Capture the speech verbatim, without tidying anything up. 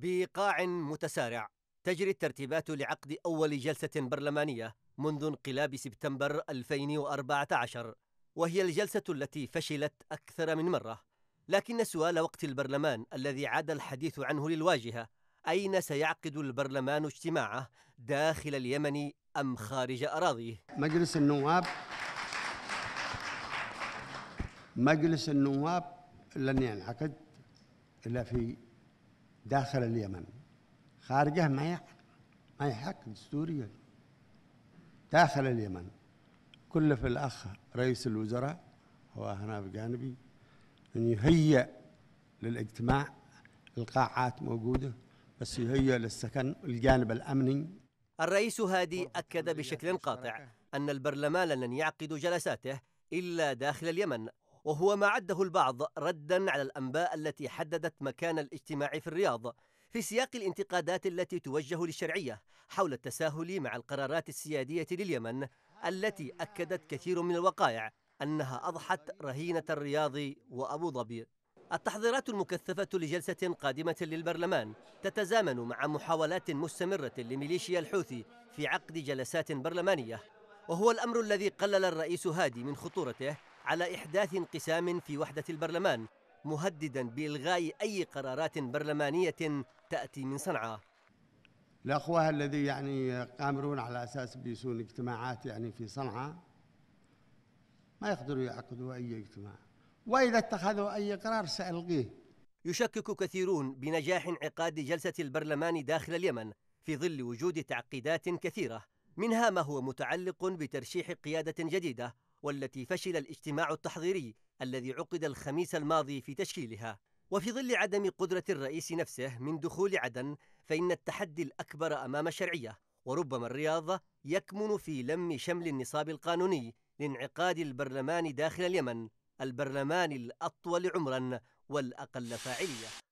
بقاع متسارع تجري الترتيبات لعقد أول جلسة برلمانية منذ انقلاب سبتمبر ألفين وأربعة عشر، وهي الجلسة التي فشلت أكثر من مرة، لكن سؤال وقت البرلمان الذي عاد الحديث عنه للواجهة، أين سيعقد البرلمان اجتماعه، داخل اليمن أم خارج أراضيه؟ مجلس النواب مجلس النواب لن ينعقد إلا في داخل اليمن، خارجه ما يحق ما يحق دستوريا. داخل اليمن كلف الأخ رئيس الوزراء هو هنا بجانبي أن يهيئ للاجتماع، القاعات موجودة بس يهيئ للسكن الجانب الأمني. الرئيس هادي أكد بشكل قاطع أن البرلمان لن يعقد جلساته إلا داخل اليمن، وهو ما عده البعض رداً على الأنباء التي حددت مكان الاجتماع في الرياض، في سياق الانتقادات التي توجه للشرعية حول التساهل مع القرارات السيادية لليمن التي أكدت كثير من الوقائع أنها أضحت رهينة الرياض وأبوظبي. التحضيرات المكثفة لجلسة قادمة للبرلمان تتزامن مع محاولات مستمرة لميليشيا الحوثي في عقد جلسات برلمانية، وهو الأمر الذي قلل الرئيس هادي من خطورته على إحداث انقسام في وحدة البرلمان، مهدداً بإلغاء أي قرارات برلمانية تأتي من صنعاء. الأخوة الذي يعني قامرون على أساس بيسون اجتماعات يعني في صنعاء ما يقدروا يعقدوا أي اجتماع، وإذا اتخذوا أي قرار سألغيه. يشكك كثيرون بنجاح انعقاد جلسة البرلمان داخل اليمن في ظل وجود تعقيدات كثيرة، منها ما هو متعلق بترشيح قيادة جديدة والتي فشل الاجتماع التحضيري الذي عقد الخميس الماضي في تشكيلها، وفي ظل عدم قدرة الرئيس نفسه من دخول عدن، فإن التحدي الأكبر أمام الشرعية وربما الرياض يكمن في لم شمل النصاب القانوني لانعقاد البرلمان داخل اليمن، البرلمان الأطول عمراً والأقل فاعلية.